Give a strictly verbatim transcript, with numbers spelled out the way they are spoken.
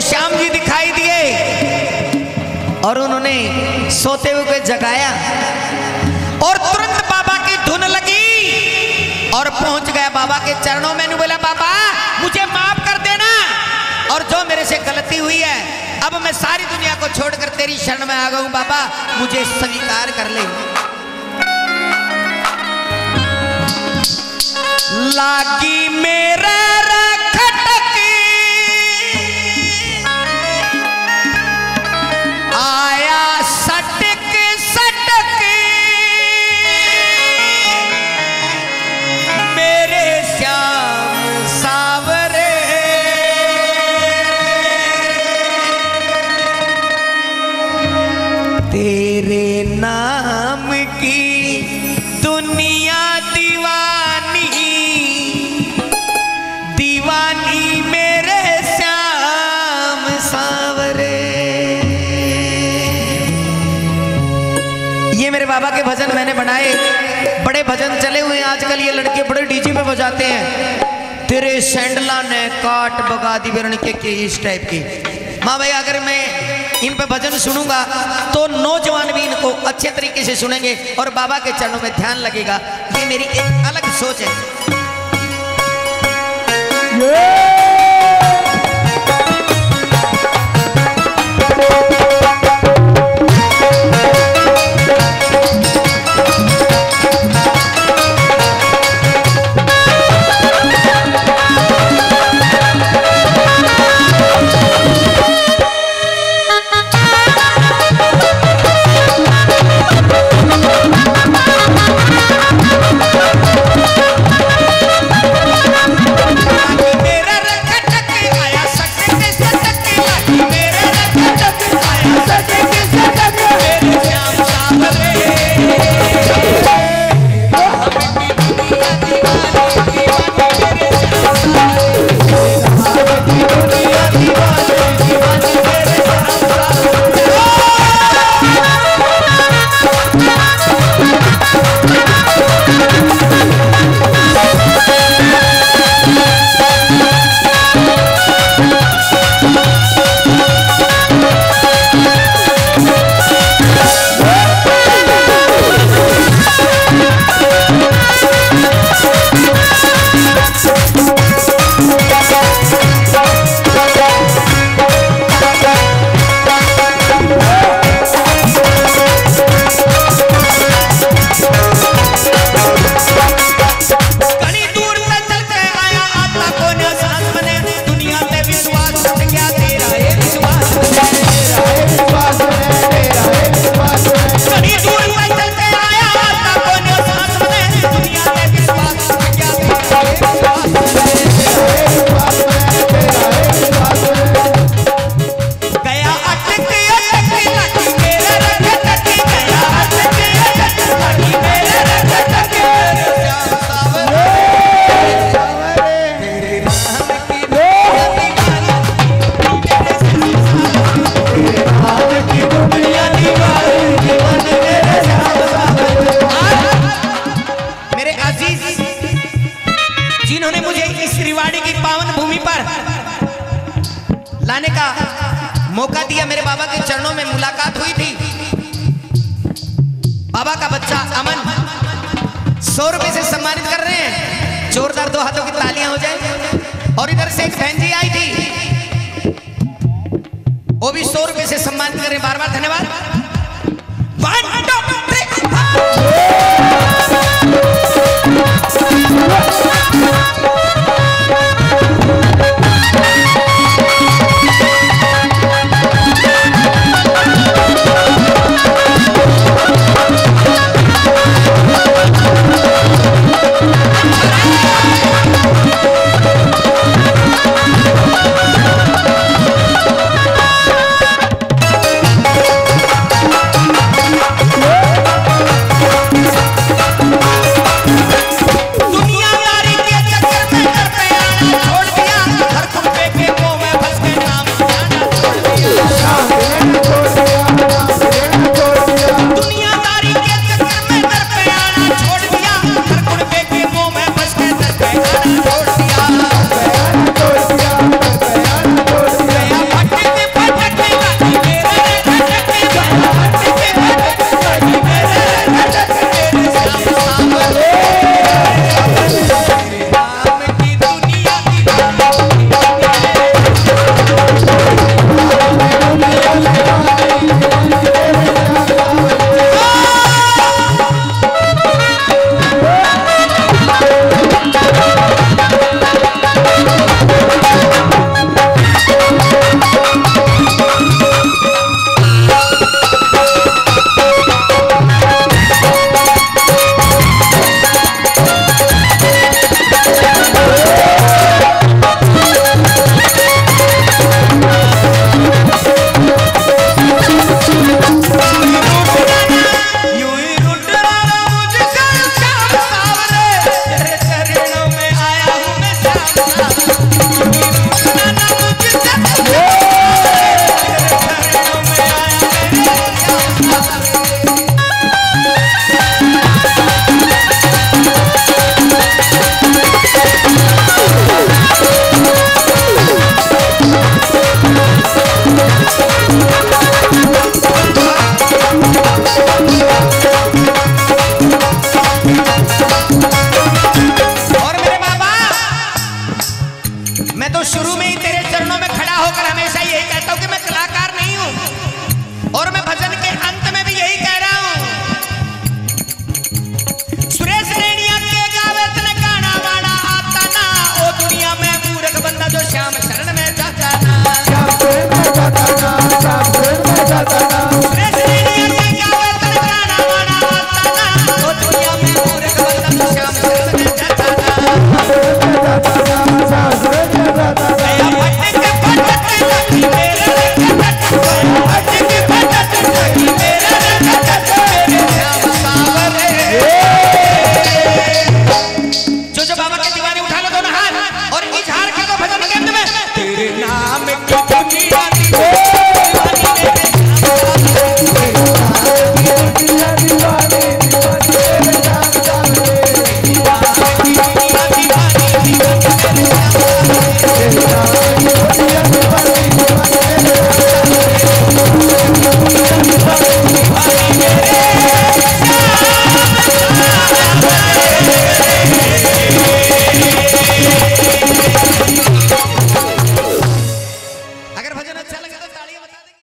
वो श्याम जी दिखाई दिए और उन्होंने सोते हुए जगाया और तुरंत बाबा की धुन लगी और पहुंच गया बाबा के चरणों में। बोला, बाबा मुझे माफ कर देना और जो मेरे से गलती हुई है, अब मैं सारी दुनिया को छोड़कर तेरी शरण में आ गया हूं, बाबा मुझे स्वीकार कर ले। लागी मेरा रखटक आया सटक सटक मेरे श्याम सावरे। तेरे नाम की दुनिया बाबा के भजन मैंने बनाए, बड़े भजन चले हुए आजकल, ये लड़के बड़े डीजे पे बजाते हैं। तेरे सैंडला ने काट बगा दी वरण के, के इस टाइप की। माँ भाई अगर मैं इन पे भजन सुनूंगा तो नौजवान भी इनको अच्छे तरीके से सुनेंगे और बाबा के चरणों में ध्यान लगेगा, ये मेरी एक अलग सोच है। मौका दिया, मेरे बाबा के चरणों में मुलाकात हुई थी। बाबा का बच्चा अमन सौ रुपए से सम्मानित कर रहे हैं, जोरदार दो हाथों की तालियां हो जाए। और इधर से एक बहन जी आई थी, वो भी सौ रुपए से सम्मानित कर रहे हैं। बार बार धन्यवाद। मैं तो शुरू में ही तेरे चरणों में खड़ा होकर हमेशा यही कहता हूँ कि मैं कलाकार नहीं हूँ और मैं भजन के